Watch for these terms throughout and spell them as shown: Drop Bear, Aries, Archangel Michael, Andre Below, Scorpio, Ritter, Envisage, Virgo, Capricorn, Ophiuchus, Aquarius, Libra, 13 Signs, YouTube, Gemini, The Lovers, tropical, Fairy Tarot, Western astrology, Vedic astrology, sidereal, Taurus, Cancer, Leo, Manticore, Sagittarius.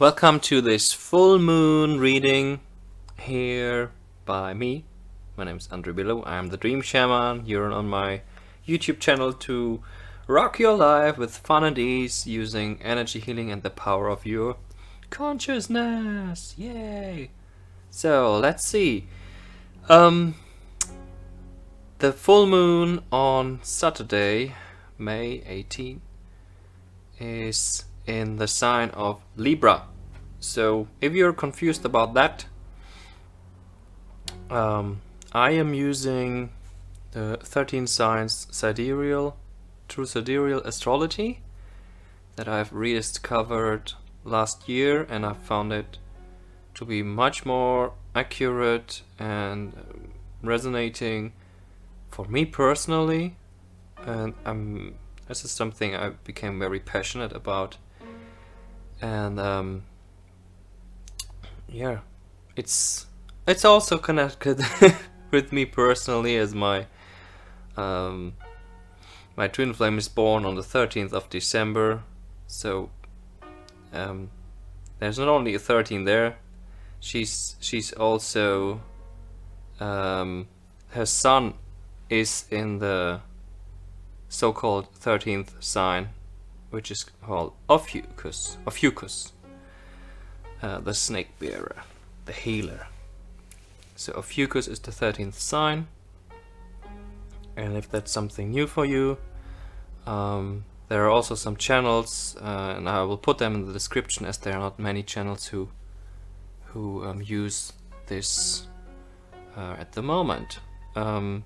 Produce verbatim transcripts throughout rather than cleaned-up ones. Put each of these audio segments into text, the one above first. Welcome to this full moon reading here by me. My name is Andre Below. I'm the Dream Shaman. You're on my YouTube channel to rock your life with fun and ease using energy healing and the power of your consciousness. Yay! So let's see. Um, the full moon on Saturday, May eighteenth, is in the sign of Libra. So if you're confused about that, um, I am using the thirteen signs sidereal, true sidereal astrology that I've rediscovered last year, and I found it to be much more accurate and resonating for me personally, and I'm, this is something I became very passionate about. And um, yeah, it's it's also connected with me personally, as my um, my twin flame is born on the thirteenth of December, so um, there's not only a thirteen there. She's she's also um, her son is in the so-called thirteenth sign, which is called Ophiuchus, Ophiuchus, uh, the snake bearer, the healer. So Ophiuchus is the thirteenth sign, and if that's something new for you, um, there are also some channels, uh, and I will put them in the description, as there are not many channels who who um, use this uh, at the moment. Um,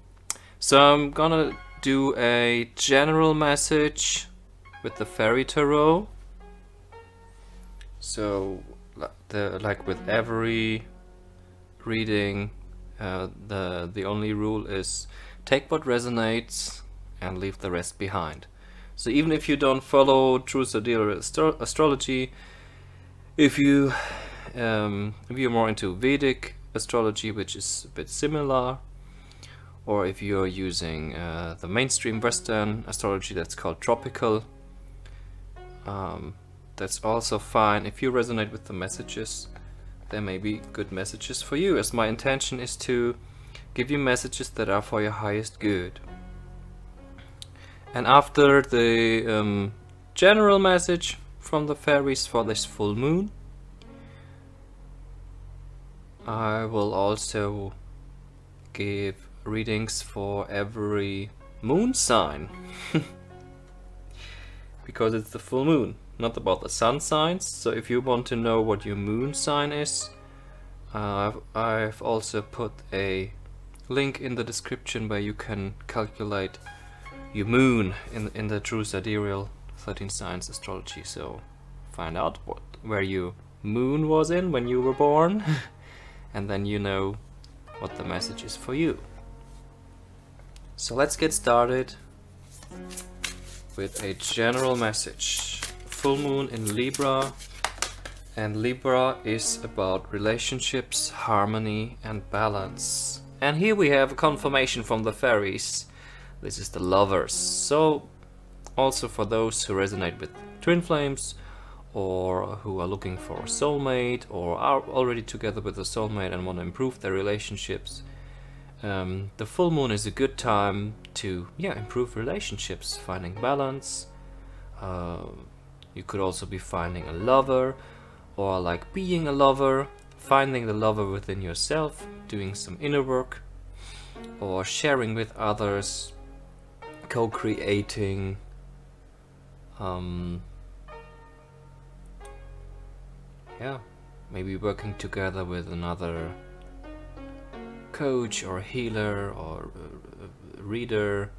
so I'm gonna do a general message with the Fairy Tarot. So the, like with every reading, uh, the the only rule is take what resonates and leave the rest behind. So even if you don't follow true sidereal astro astrology, if you um, if you're more into Vedic astrology, which is a bit similar, or if you're using uh, the mainstream Western astrology that's called tropical, um, that's also fine. If you resonate with the messages, there may be good messages for you, as my intention is to give you messages that are for your highest good. And after the um, general message from the fairies for this full moon, I will also give readings for every moon sign because it's the full moon, not about the sun signs. So if you want to know what your moon sign is, uh, I've also put a link in the description where you can calculate your moon in, in the true sidereal thirteen signs astrology. So find out what where your moon was in when you were born and then you know what the message is for you. So let's get started with a general message. Full moon in Libra, and Libra is about relationships, harmony and balance. And here we have a confirmation from the fairies. This is the lovers. So also for those who resonate with twin flames, or who are looking for a soulmate, or are already together with a soulmate and want to improve their relationships, Um, the full moon is a good time to, yeah, improve relationships, finding balance. Uh, you could also be finding a lover, or like being a lover, finding the lover within yourself, doing some inner work, or sharing with others, co-creating, um, yeah, maybe working together with another coach or healer or reader,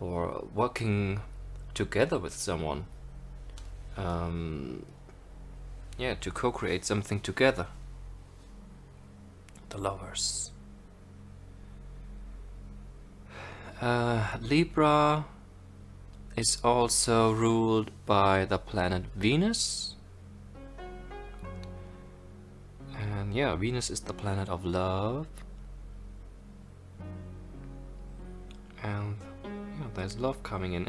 or working together with someone, um, yeah, to co-create something together. The lovers. Uh, Libra is also ruled by the planet Venus, and yeah, Venus is the planet of love. And yeah, there's love coming in.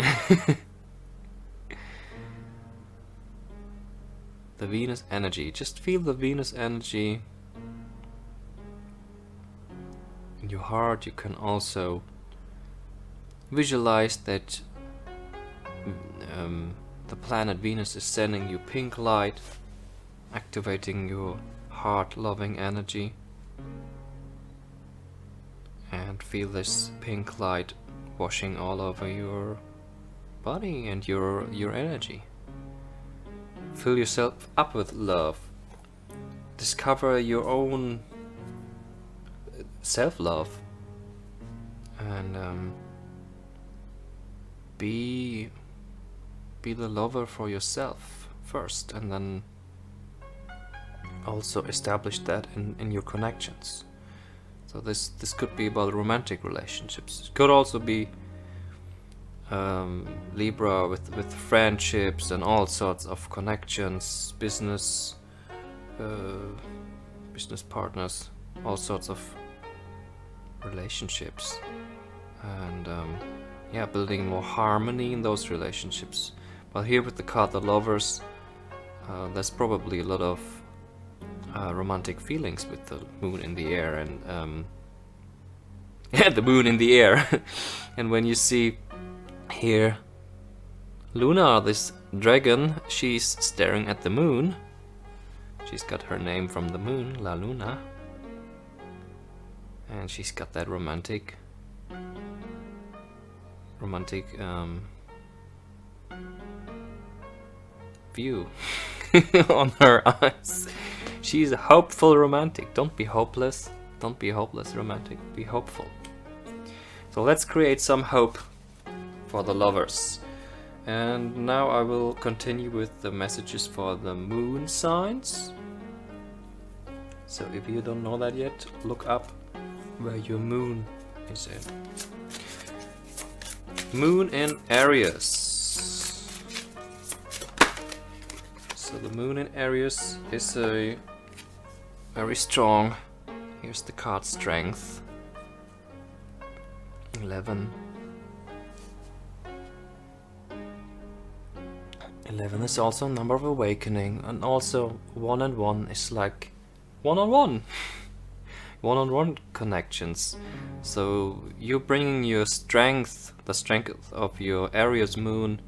the Venus energy. Just feel the Venus energy in your heart. You can also visualize that um, the planet Venus is sending you pink light, activating your heart-loving energy, and feel this pink light washing all over your body and your your energy. Fill yourself up with love. Discover your own self-love and um, be be the lover for yourself first, and then also establish that in, in your connections. So this this could be about romantic relationships. It could also be um, Libra with, with friendships and all sorts of connections, business uh, business partners, all sorts of relationships, and um, yeah, building more harmony in those relationships. But here with the card the Lovers, uh, there's probably a lot of Uh, romantic feelings with the moon in the air, and um, yeah, the moon in the air. And when you see here Luna, this dragon, she's staring at the moon. She's got her name from the moon, La Luna, and she's got that romantic romantic um, view on her eyes. She's a hopeful romantic. Don't be hopeless. Don't be hopeless romantic. Be hopeful. So let's create some hope for the Lovers. And now I will continue with the messages for the moon signs. So if you don't know that yet, look up where your moon is in. Moon in Aries. So the moon in Aries is a very strong. Here's the card strength. Eleven. Eleven is also number of awakening, and also one and one is like one on one, one on one connections. So you're bringing your strength, the strength of your Aries moon,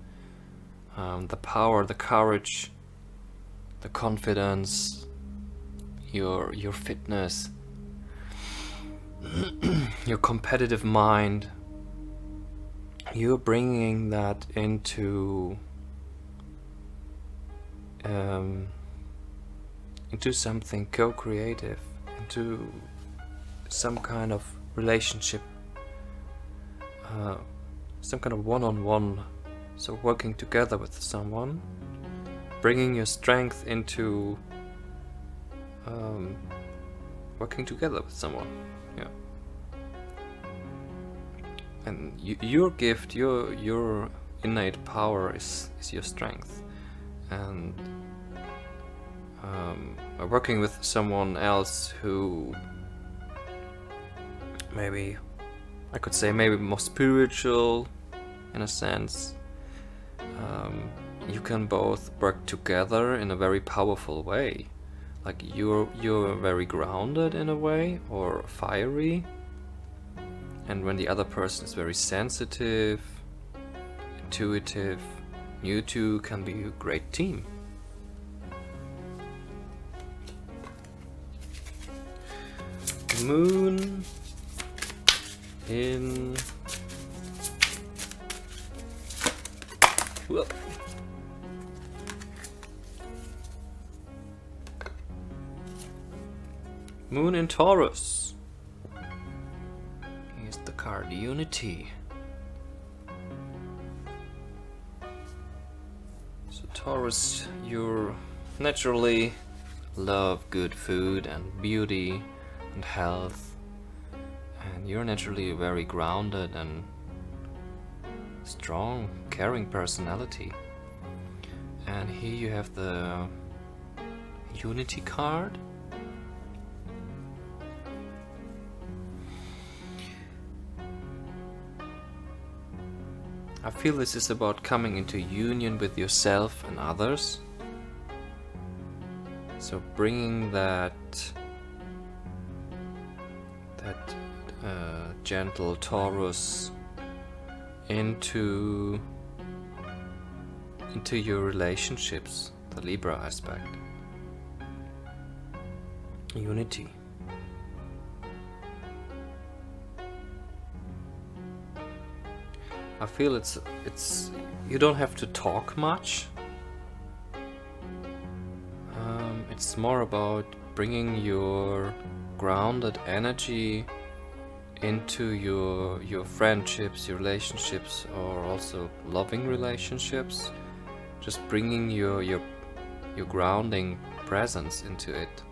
um, the power, the courage, the confidence, your your fitness, your competitive mind. You're bringing that into um, into something co-creative, into some kind of relationship, uh, some kind of one-on-one. So working together with someone, bringing your strength into um, working together with someone, yeah. And you, your gift, your your innate power is is your strength, and um, working with someone else who maybe I could say maybe more spiritual in a sense. Um, You can both work together in a very powerful way. Like you're you're very grounded in a way, or fiery, and when the other person is very sensitive, intuitive, you two can be a great team. Moon in Whoa. Moon in Taurus. Here's the card Unity. So Taurus, you naturally love good food and beauty and health, and you're naturally a very grounded and strong, caring personality. And here you have the Unity card. I feel this is about coming into union with yourself and others, So bringing that that uh, gentle Taurus into into your relationships, the Libra aspect, unity. I feel it's it's you don't have to talk much. Um, it's more about bringing your grounded energy into your your friendships, your relationships, or also loving relationships. Just bringing your your your grounding presence into it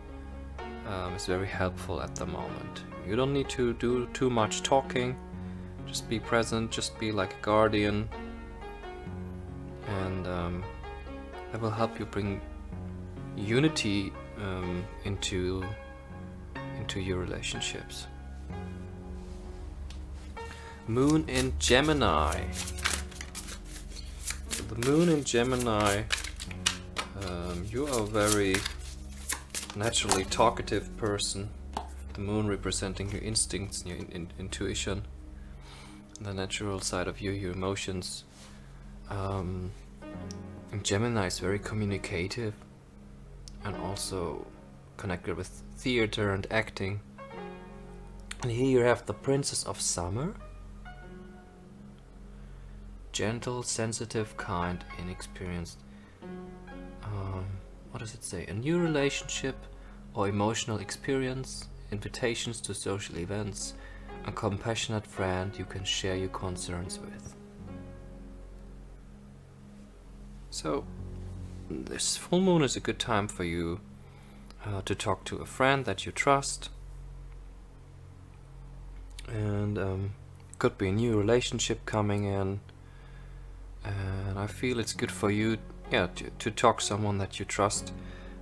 um, is very helpful at the moment. You don't need to do too much talking. Just be present. Just be like a guardian, and um, that will help you bring unity um, into into your relationships. Moon in Gemini. So the Moon in Gemini. Um, you are a very naturally talkative person. The Moon representing your instincts and your in in intuition. The natural side of you, your emotions. Um, and Gemini is very communicative and also connected with theater and acting. And here you have the Princess of Summer. Gentle, sensitive, kind, inexperienced. Um, what does it say? A new relationship or emotional experience, invitations to social events, a compassionate friend you can share your concerns with. So this full moon is a good time for you uh, to talk to a friend that you trust, and um, could be a new relationship coming in, and I feel it's good for you, yeah, to, to talk to someone that you trust.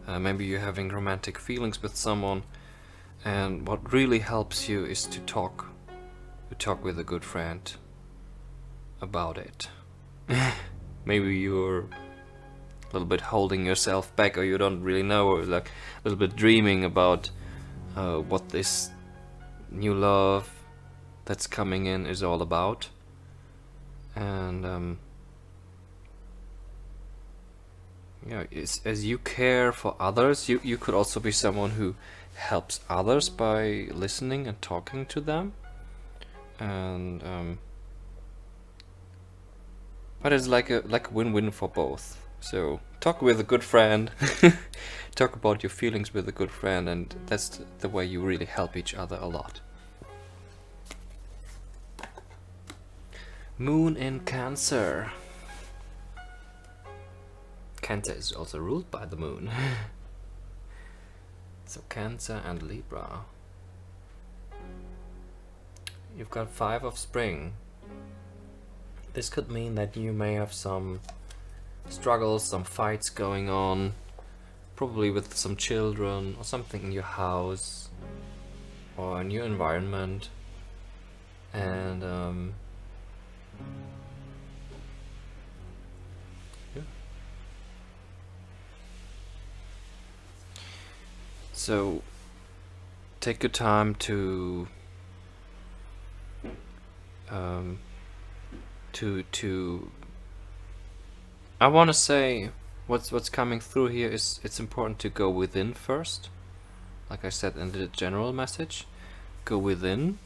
Uh, maybe you're having romantic feelings with someone, and what really helps you is to talk to talk with a good friend about it. Maybe you're a little bit holding yourself back, or you don't really know, or like a little bit dreaming about uh, what this new love that's coming in is all about. And um, you know, it's, as you care for others, you, you could also be someone who helps others by listening and talking to them, and um, but it's like a like win-win for both. So talk with a good friend, talk about your feelings with a good friend, and that's the way you really help each other a lot. Moon in Cancer. Cancer is also ruled by the moon. So Cancer and Libra. You've got five of spring. This could mean that you may have some struggles, some fights going on, probably with some children or something in your house or in your environment. And um, so take your time to um, to to I want to say what's what's coming through here is it's important to go within first, like I said in the general message. Go within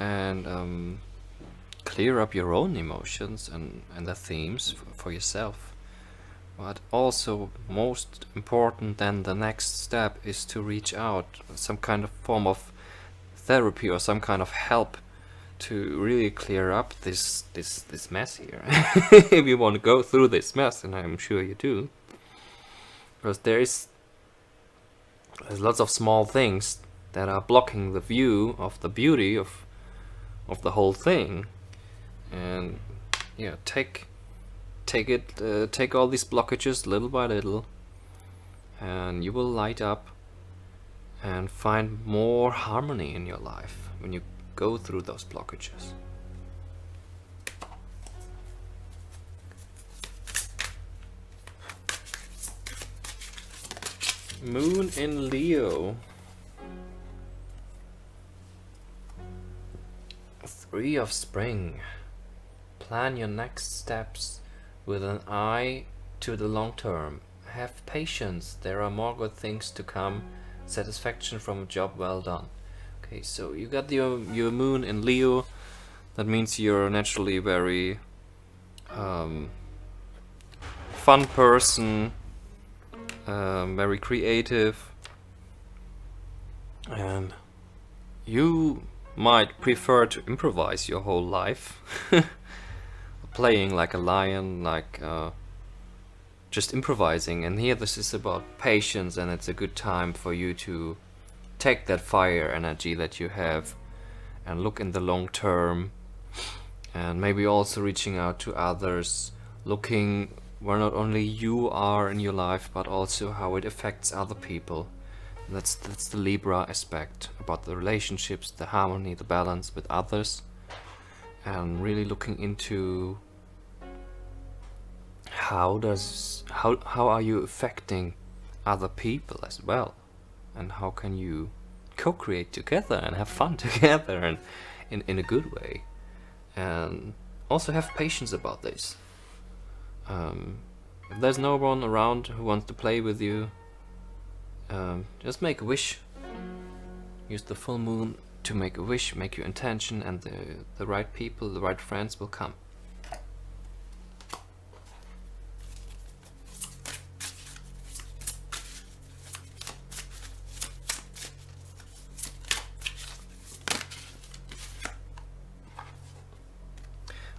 and um, clear up your own emotions and and the themes for yourself. But also, most important than the next step is to reach out, some kind of form of therapy or some kind of help to really clear up this this this mess here. If you want to go through this mess, and I'm sure you do, because there is there's lots of small things that are blocking the view of the beauty of of the whole thing. And yeah, take. Take it, uh, take all these blockages little by little, and you will light up and find more harmony in your life when you go through those blockages. Moon in Leo. Three of Spring. Plan your next steps with an eye to the long term. Have patience. There are more good things to come. Satisfaction from a job well done. Okay, so you got your, your moon in Leo. That means you're naturally very um, fun person, um, very creative, and you might prefer to improvise your whole life, playing like a lion, like uh, just improvising. And here this is about patience, and it's a good time for you to take that fire energy that you have and look in the long term, and maybe also reaching out to others, looking where not only you are in your life but also how it affects other people. That's that's the Libra aspect, about the relationships, the harmony, the balance with others, and really looking into how does how how are you affecting other people as well, and how can you co-create together and have fun together, and in in a good way, and also have patience about this. Um, if there's no one around who wants to play with you, Um, just make a wish. Use the full moon to make a wish, make your intention, and the, the right people, the right friends will come.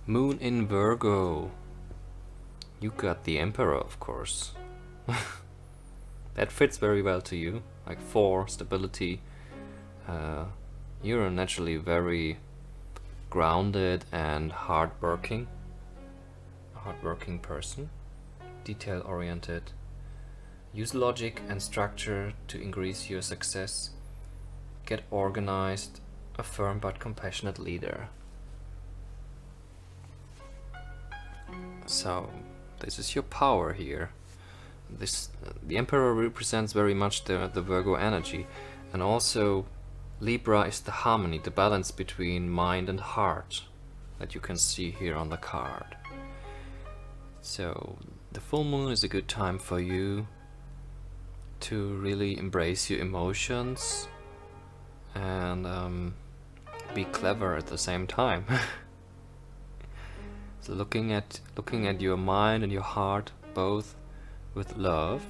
Moon in Virgo. You got the Emperor, of course. That fits very well to you, like four, stability. Uh, you're naturally very grounded and hardworking, a hardworking person, detail-oriented. Use logic and structure to increase your success. Get organized, a firm but compassionate leader. So, this is your power here. This, the Emperor represents very much the, the Virgo energy, and also Libra is the harmony, the balance between mind and heart that you can see here on the card. So the full moon is a good time for you to really embrace your emotions and um, be clever at the same time. So looking at looking at your mind and your heart both with love,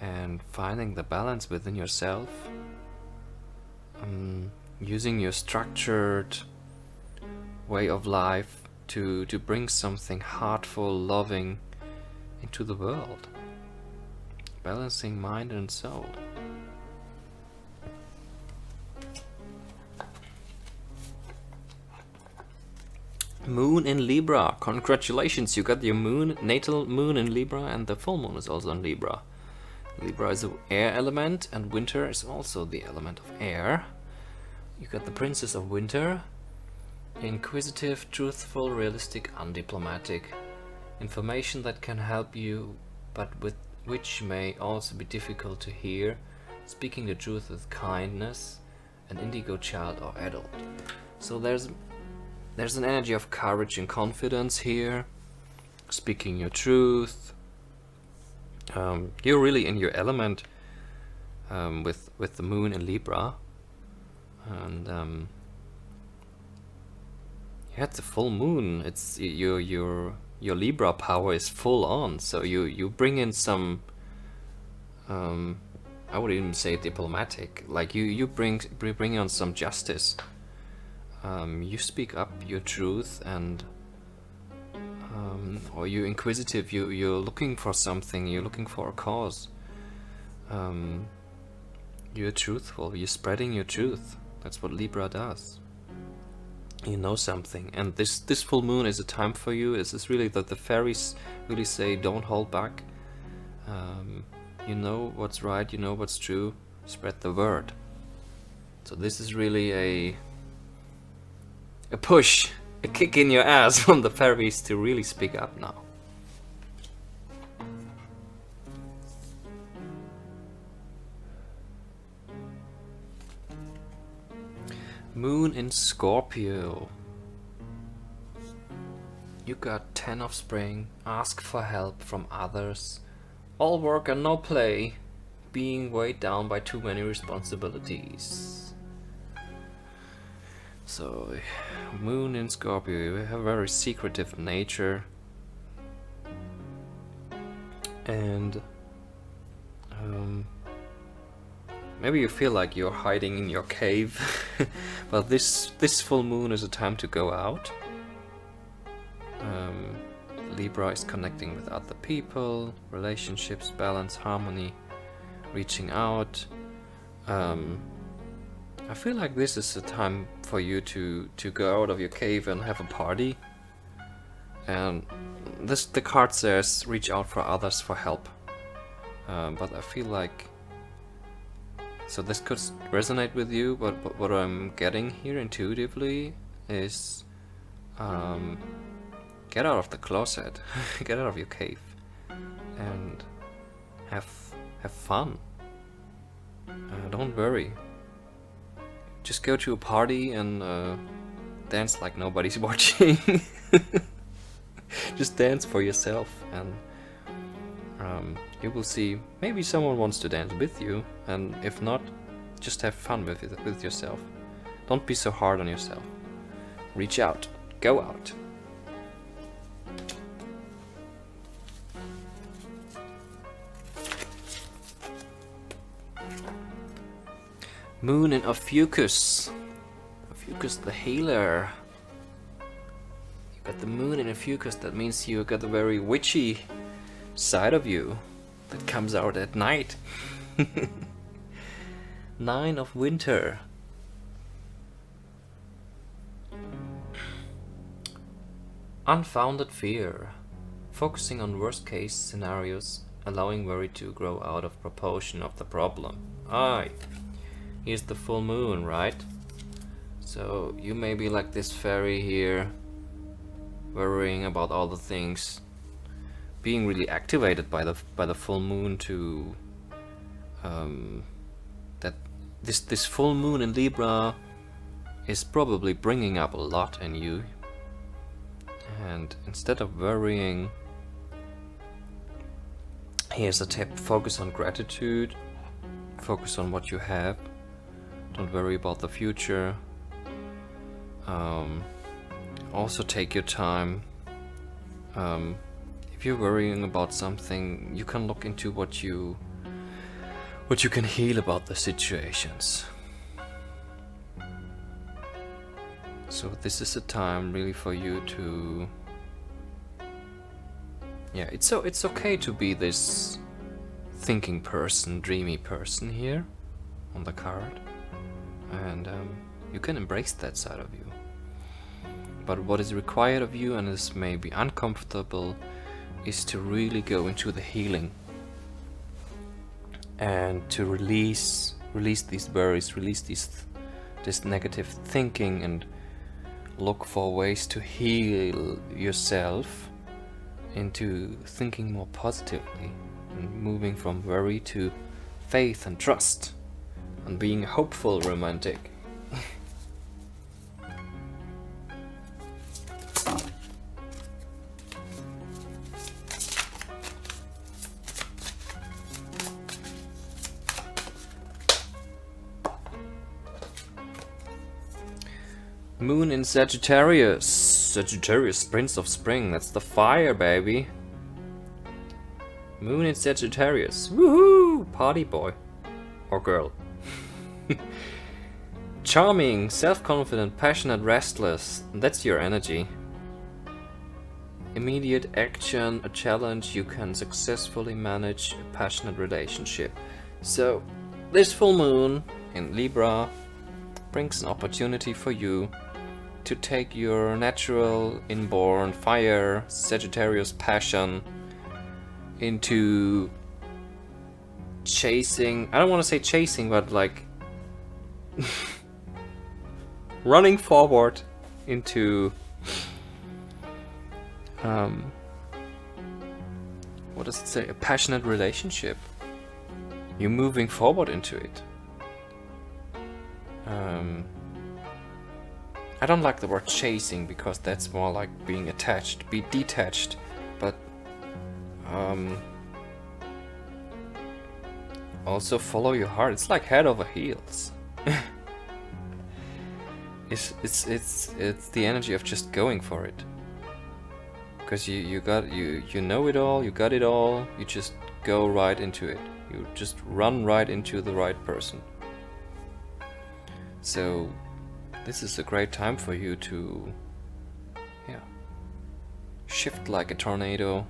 and finding the balance within yourself, um, using your structured way of life to to bring something heartful, loving into the world, balancing mind and soul. Moon in Libra. Congratulations, you got your moon, natal moon in Libra, and the full moon is also in Libra. Libra is the air element, and winter is also the element of air. You got the Princess of Winter. Inquisitive, truthful, realistic, undiplomatic. Information that can help you, but with which may also be difficult to hear. Speaking the truth with kindness. An indigo child or adult. So there's There's an energy of courage and confidence here, speaking your truth. Um, you're really in your element um, with with the moon in Libra, and um, you had the full moon. It's your your your Libra power is full on. So you you bring in some. Um, I would even say diplomatic. Like you you bring bring on some justice. Um, you speak up your truth, and um, or you're inquisitive, you, you're looking for something, you're looking for a cause. Um, you're truthful, you're spreading your truth. That's what Libra does. You know something, and this, this full moon is a time for you. This is really that the fairies really say, don't hold back. Um, you know what's right, you know what's true, spread the word. So this is really a A push, a kick in your ass from the fairies to really speak up now. Moon in Scorpio. You got ten of spring, ask for help from others. All work and no play, being weighed down by too many responsibilities. So, Moon in Scorpio, you have a very secretive nature. And um, maybe you feel like you're hiding in your cave, but this this full moon is a time to go out. Um, Libra is connecting with other people, relationships, balance, harmony, reaching out. Um, I feel like this is a time for you to to go out of your cave and have a party. And this the card says reach out for others for help. Um, but I feel like. So this could resonate with you, but, but what I'm getting here intuitively is um, get out of the closet, get out of your cave, and have have fun. Uh, don't worry. Just go to a party and uh, dance like nobody's watching. Just dance for yourself, and um, you will see maybe someone wants to dance with you, and if not, just have fun with it, with yourself. Don't be so hard on yourself. Reach out, go out. Moon in Ophiuchus. Ophiuchus the healer. You got the moon in Ophiuchus, that means you got the very witchy side of you that comes out at night. Nine of winter. Unfounded fear. Focusing on worst case scenarios, allowing worry to grow out of proportion of the problem. Aye. Here's the full moon, right? So you may be like this fairy here, worrying about all the things, being really activated by the by the full moon to um, that this this full moon in Libra is probably bringing up a lot in you, and instead of worrying, here's a tip: focus on gratitude, focus on what you have, don't worry about the future. Um, also take your time. Um, If you're worrying about something, you can look into what you what you can heal about the situations. So this is a time really for you to, yeah, it's so it's okay to be this thinking person, dreamy person here on the card, and um, you can embrace that side of you. But what is required of you, and this may be uncomfortable, is to really go into the healing and to release release these worries, release these this negative thinking, and look for ways to heal yourself into thinking more positively and moving from worry to faith and trust and being hopeful romantic. Moon in Sagittarius. Sagittarius, Prince of Spring, that's the fire, baby. Moon in Sagittarius. Woohoo! Party boy. Or girl. Charming, self-confident, passionate, restless. That's your energy. Immediate action, a challenge, you can successfully manage a passionate relationship. So, this full moon in Libra brings an opportunity for you to take your natural, inborn fire, Sagittarius passion into chasing, I don't want to say chasing, but like running forward into um, what does it say, a passionate relationship. You're moving forward into it. Um, I don't like the word chasing because that's more like being attached, be detached, but um, also follow your heart. It's like head over heels. it's, it's, it's, it's the energy of just going for it. Because you, you got, you, you know it all, you got it all, you just go right into it. You just run right into the right person. So this is a great time for you to, yeah, shift like a tornado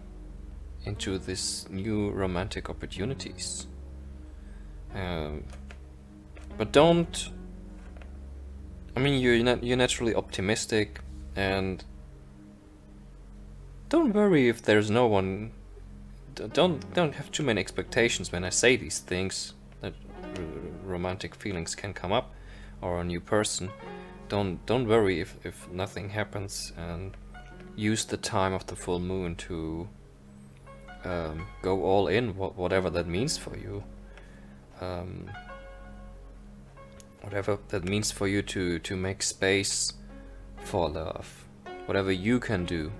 into this new romantic opportunities. Um, but don't, I mean, you're, nat you're naturally optimistic, and don't worry if there's no one. Don't don't have too many expectations when I say these things, that romantic feelings can come up, or a new person. Don't don't worry if, if nothing happens, and use the time of the full moon to um, go all in, wh whatever that means for you. Um, whatever that means for you to, to make space for love. Whatever you can do,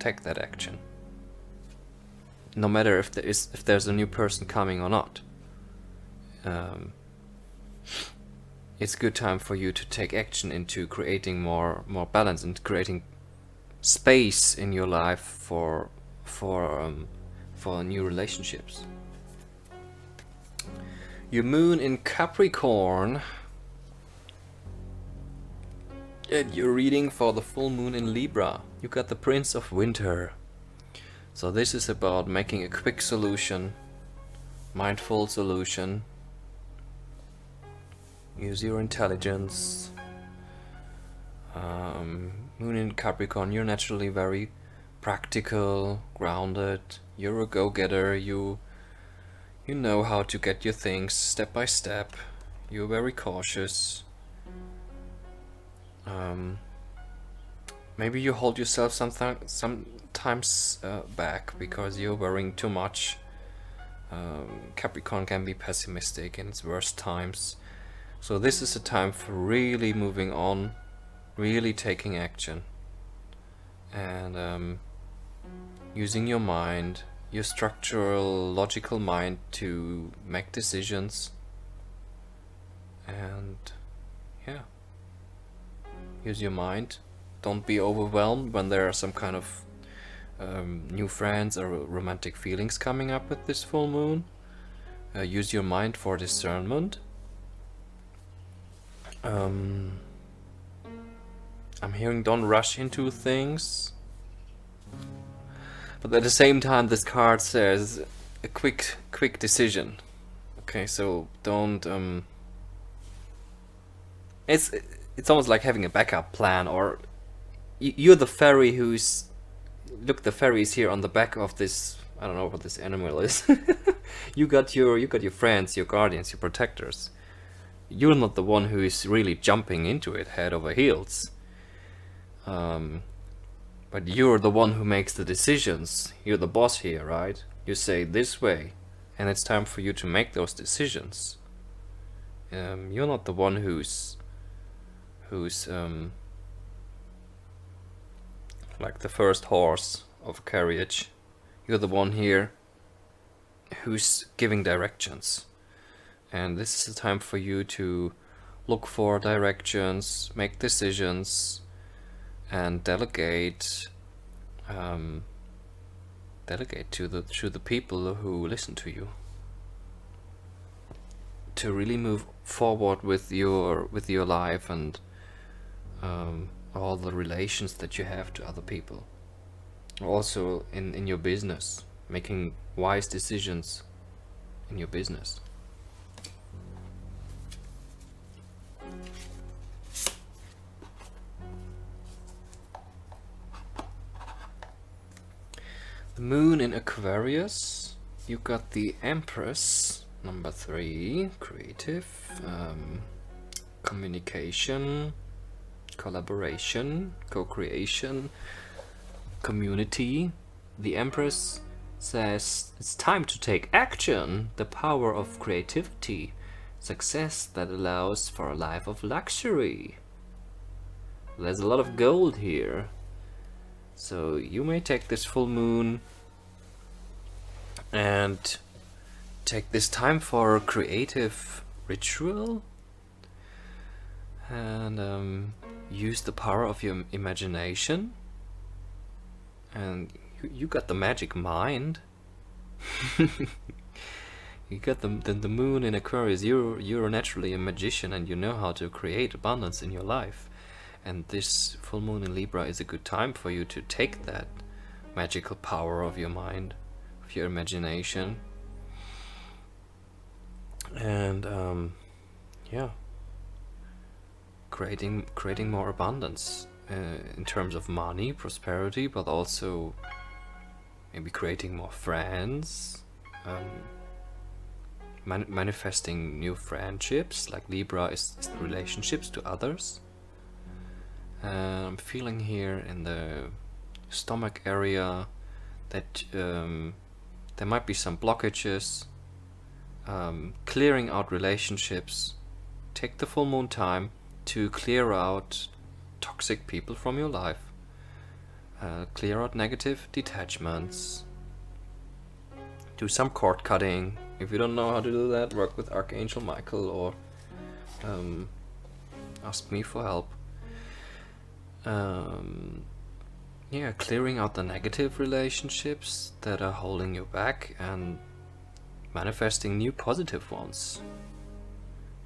take that action. No matter if there is if there's a new person coming or not. Um, it's a good time for you to take action into creating more more balance and creating space in your life for for um, for new relationships. Your moon in Capricorn, and your reading for the full moon in Libra. You got the Prince of Winter. So this is about making a quick solution, mindful solution. Use your intelligence. Um, moon in Capricorn, you're naturally very practical, grounded. You're a go-getter. You You know how to get your things step by step. You're very cautious. Um, maybe you hold yourself sometimes, sometimes uh, back because you're worrying too much. Um, Capricorn can be pessimistic in its worst times. So this is a time for really moving on, really taking action, and um, using your mind, your structural, logical mind to make decisions, and yeah, use your mind. Don't be overwhelmed when there are some kind of um, new friends or romantic feelings coming up with this full moon. Uh, use your mind for discernment. Um, I'm hearing don't rush into things. But at the same time, this card says a quick, quick decision. Okay, so don't. Um, it's it's almost like having a backup plan, or you're the fairy who's look. The fairy is here on the back of this. I don't know what this animal is. You got your you got your friends, your guardians, your protectors. You're not the one who is really jumping into it head over heels. Um. But you're the one who makes the decisions. You're the boss here, right? You say this way, and it's time for you to make those decisions. Um, you're not the one who's, who's um, like the first horse of carriage. You're the one here who's giving directions, and this is the time for you to look for directions, make decisions, and delegate, um, delegate to the to the people who listen to you. To really move forward with your with your life and um, all the relations that you have to other people. Also in in your business, making wise decisions in your business. The moon in Aquarius, you got the Empress, number three, creative, um, communication, collaboration, co-creation, community. The Empress says it's time to take action, the power of creativity, success that allows for a life of luxury. There's a lot of gold here. So you may take this full moon and take this time for a creative ritual and um, use the power of your imagination. And you, you got the magic mind. You got the, the, the moon in Aquarius. You're, you're naturally a magician and you know how to create abundance in your life. And this full moon in Libra is a good time for you to take that magical power of your mind, of your imagination. And um, yeah, creating creating more abundance uh, in terms of money, prosperity, but also maybe creating more friends, um, man manifesting new friendships. Like Libra is, is relationships to others. I'm um, feeling here in the stomach area that um, there might be some blockages. Um, clearing out relationships. Take the full moon time to clear out toxic people from your life. Uh, clear out negative detachments. Do some cord cutting. If you don't know how to do that, work with Archangel Michael or um, ask me for help. Um, yeah, clearing out the negative relationships that are holding you back and manifesting new positive ones.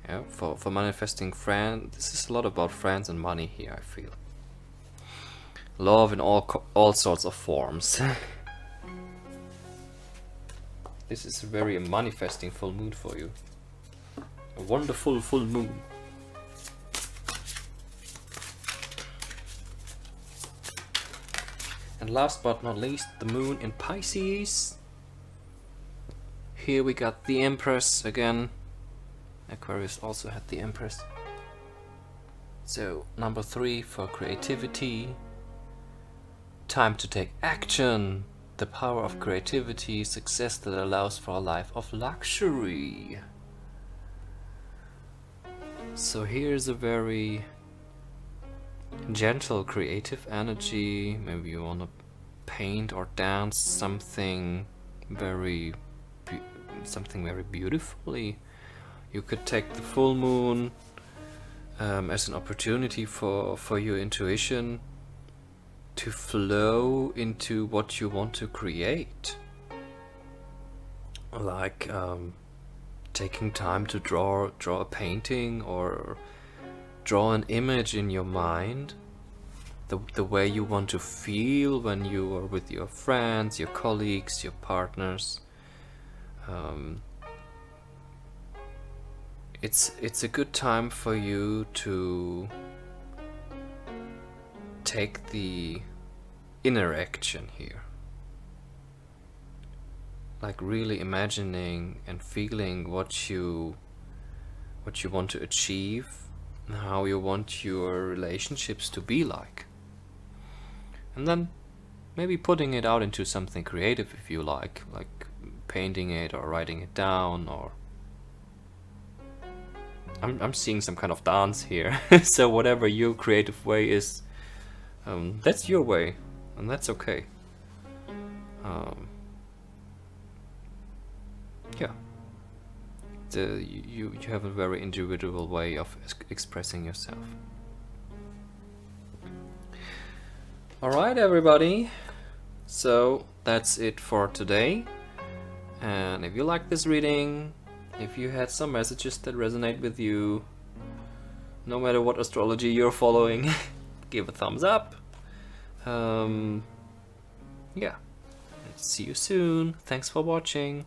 Yeah, for, for manifesting friends, this is a lot about friends and money here, I feel. Love in all, co all sorts of forms. This is a very manifesting full moon for you. A wonderful full moon. And last but not least, the moon in Pisces. Here we got the Empress again. Aquarius also had the Empress. So number three for creativity. Time to take action. The power of creativity, success that allows for a life of luxury. So here's a very gentle creative energy. Maybe you want to paint or dance something very something very beautifully. You could take the full moon um, as an opportunity for for your intuition to flow into what you want to create, like um, taking time to draw draw a painting or draw an image in your mind, the, the way you want to feel when you are with your friends, your colleagues, your partners. Um, it's, it's a good time for you to take the inner action here. Like really imagining and feeling what you, what you want to achieve, how you want your relationships to be like, and then maybe putting it out into something creative if you like, like painting it or writing it down. Or I'm, I'm seeing some kind of dance here. So whatever your creative way is, um, that's your way and that's okay. Um, yeah. The, you, you have a very individual way of expressing yourself. Alright everybody, so that's it for today. And if you like this reading, if you had some messages that resonate with you, no matter what astrology you're following, give a thumbs up. Um, yeah, see you soon. Thanks for watching.